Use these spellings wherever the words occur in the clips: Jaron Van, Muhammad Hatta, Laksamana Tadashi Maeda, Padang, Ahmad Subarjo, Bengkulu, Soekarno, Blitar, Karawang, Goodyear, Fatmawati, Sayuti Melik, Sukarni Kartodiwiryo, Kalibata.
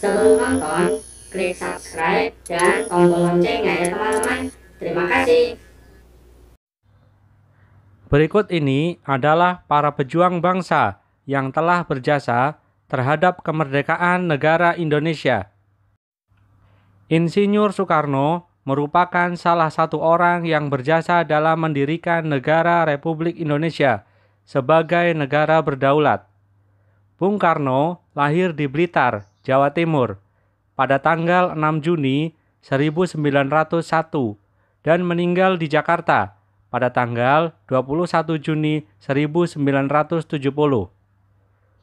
Sebelum nonton, klik subscribe dan tombol loncengnya ya teman-teman. Terima kasih. Berikut ini adalah para pejuang bangsa yang telah berjasa terhadap kemerdekaan negara Indonesia. Insinyur Soekarno merupakan salah satu orang yang berjasa dalam mendirikan negara Republik Indonesia sebagai negara berdaulat. Bung Karno lahir di Blitar, Jawa Timur, pada tanggal 6 Juni 1901 dan meninggal di Jakarta pada tanggal 21 Juni 1970.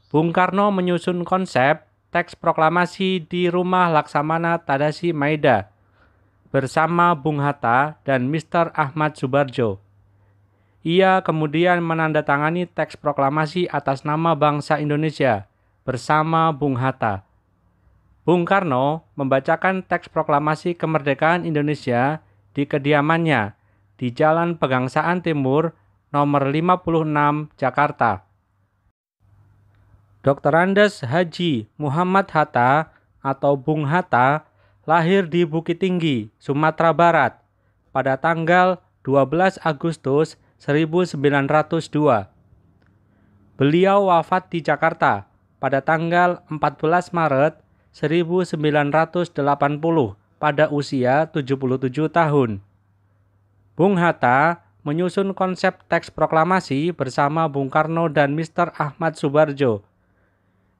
Bung Karno menyusun konsep teks proklamasi di rumah Laksamana Tadashi Maeda bersama Bung Hatta dan Mr. Ahmad Subarjo. Ia kemudian menandatangani teks proklamasi atas nama bangsa Indonesia bersama Bung Hatta. Bung Karno membacakan teks proklamasi kemerdekaan Indonesia di kediamannya di Jalan Pegangsaan Timur nomor 56 Jakarta. Dr. Andes Haji Muhammad Hatta atau Bung Hatta lahir di Bukit Tinggi, Sumatera Barat pada tanggal 12 Agustus 1902. Beliau wafat di Jakarta pada tanggal 14 Maret 1980 pada usia 77 tahun. Bung Hatta menyusun konsep teks proklamasi bersama Bung Karno dan Mr. Ahmad Subarjo.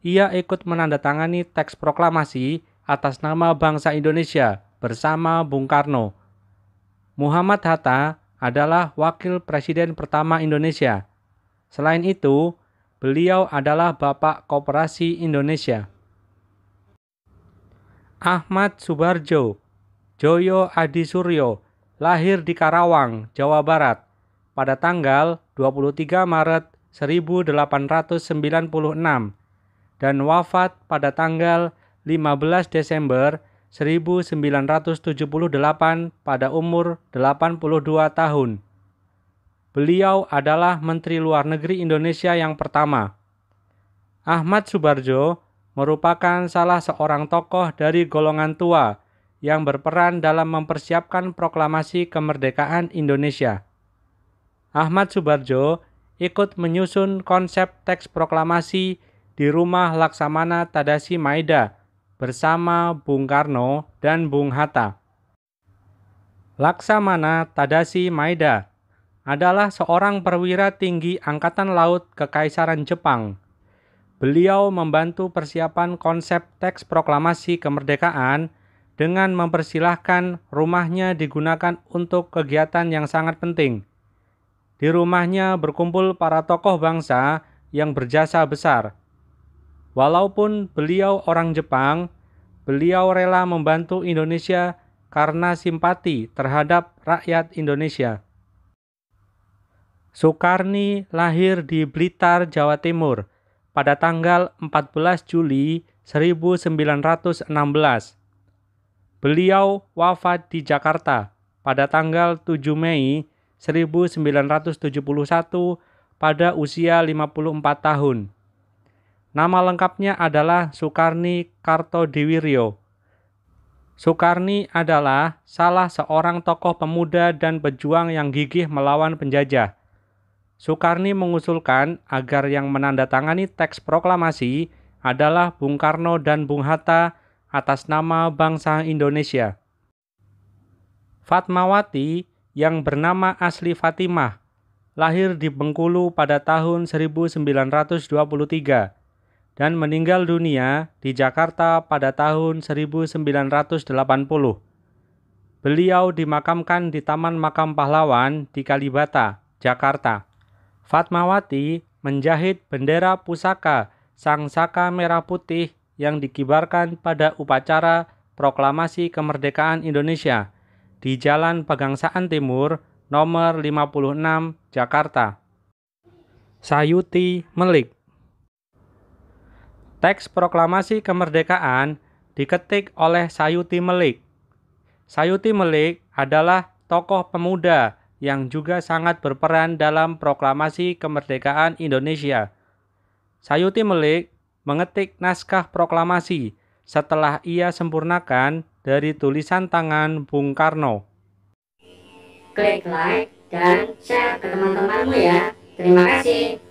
Ia ikut menandatangani teks proklamasi atas nama bangsa Indonesia bersama Bung Karno. Muhammad Hatta adalah wakil presiden pertama Indonesia. Selain itu, beliau adalah Bapak Koperasi Indonesia. Ahmad Subarjo Joyo Adi Suryo lahir di Karawang, Jawa Barat pada tanggal 23 Maret 1896 dan wafat pada tanggal 15 Desember 1978 pada umur 82 tahun. Beliau adalah Menteri Luar Negeri Indonesia yang pertama. Ahmad Subarjo merupakan salah seorang tokoh dari golongan tua yang berperan dalam mempersiapkan proklamasi kemerdekaan Indonesia. Ahmad Subarjo ikut menyusun konsep teks proklamasi di rumah Laksamana Tadashi Maeda bersama Bung Karno dan Bung Hatta. Laksamana Tadashi Maeda adalah seorang perwira tinggi Angkatan Laut Kekaisaran Jepang. Beliau membantu persiapan konsep teks proklamasi kemerdekaan dengan mempersilahkan rumahnya digunakan untuk kegiatan yang sangat penting. Di rumahnya berkumpul para tokoh bangsa yang berjasa besar. Walaupun beliau orang Jepang, beliau rela membantu Indonesia karena simpati terhadap rakyat Indonesia. Sukarni lahir di Blitar, Jawa Timur pada tanggal 14 Juli 1916. Beliau wafat di Jakarta pada tanggal 7 Mei 1971 pada usia 54 tahun. Nama lengkapnya adalah Sukarni Kartodiwiryo. Sukarni adalah salah seorang tokoh pemuda dan pejuang yang gigih melawan penjajah. Sukarni mengusulkan agar yang menandatangani teks proklamasi adalah Bung Karno dan Bung Hatta atas nama bangsa Indonesia. Fatmawati yang bernama asli Fatimah lahir di Bengkulu pada tahun 1923. Dan meninggal dunia di Jakarta pada tahun 1980. Beliau dimakamkan di Taman Makam Pahlawan di Kalibata, Jakarta. Fatmawati menjahit bendera pusaka Sang Saka Merah Putih yang dikibarkan pada upacara proklamasi kemerdekaan Indonesia di Jalan Pegangsaan Timur nomor 56 Jakarta. Sayuti Melik. Teks proklamasi kemerdekaan diketik oleh Sayuti Melik. Sayuti Melik adalah tokoh pemuda yang juga sangat berperan dalam proklamasi kemerdekaan Indonesia. Sayuti Melik mengetik naskah proklamasi setelah ia sempurnakan dari tulisan tangan Bung Karno. Klik like dan share ke teman-temanmu ya. Terima kasih.